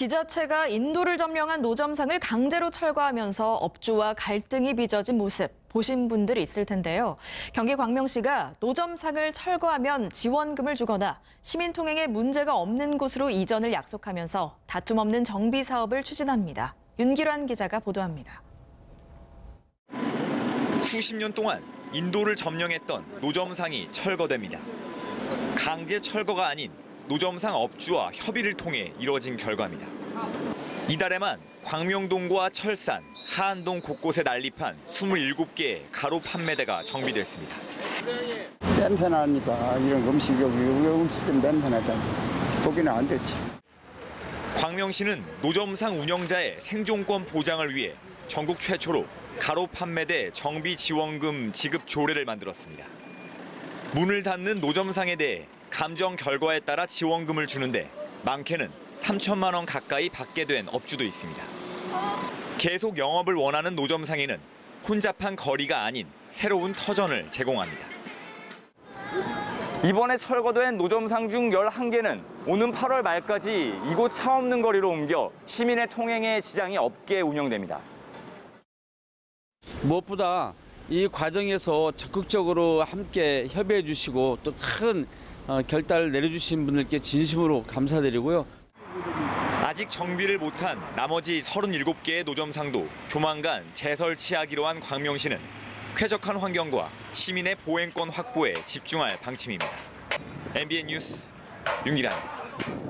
지자체가 인도를 점령한 노점상을 강제로 철거하면서 업주와 갈등이 빚어진 모습 보신 분들이 있을 텐데요. 경기 광명시가 노점상을 철거하면 지원금을 주거나 시민 통행에 문제가 없는 곳으로 이전을 약속하면서 다툼 없는 정비 사업을 추진합니다. 윤길환 기자가 보도합니다. 수십 년 동안 인도를 점령했던 노점상이 철거됩니다. 강제 철거가 아닌 노점상 업주와 협의를 통해 이뤄진 결과입니다. 이달에만 광명동과 철산, 하안동 곳곳에 난립한 27개의 가로 판매대가 정비됐습니다. 냄새 나니까 이런 음식 음식점 냄새 나잖아요. 거기는 안 됐지. 광명시는 노점상 운영자의 생존권 보장을 위해 전국 최초로 가로 판매대 정비 지원금 지급 조례를 만들었습니다. 문을 닫는 노점상에 대해 감정 결과에 따라 지원금을 주는데 많게는 3천만 원 가까이 받게 된 업주도 있습니다. 계속 영업을 원하는 노점상에는 혼잡한 거리가 아닌 새로운 터전을 제공합니다. 이번에 철거된 노점상 중 11개는 오는 8월 말까지 이곳 차 없는 거리로 옮겨 시민의 통행에 지장이 없게 운영됩니다. 무엇보다 이 과정에서 적극적으로 함께 협의해 주시고 또 큰 결단을 내려주신 분들께 진심으로 감사드리고요. 아직 정비를 못한 나머지 37개의 노점상도 조만간 재설치하기로 한 광명시는 쾌적한 환경과 시민의 보행권 확보에 집중할 방침입니다. MBN 뉴스 윤길환입니다.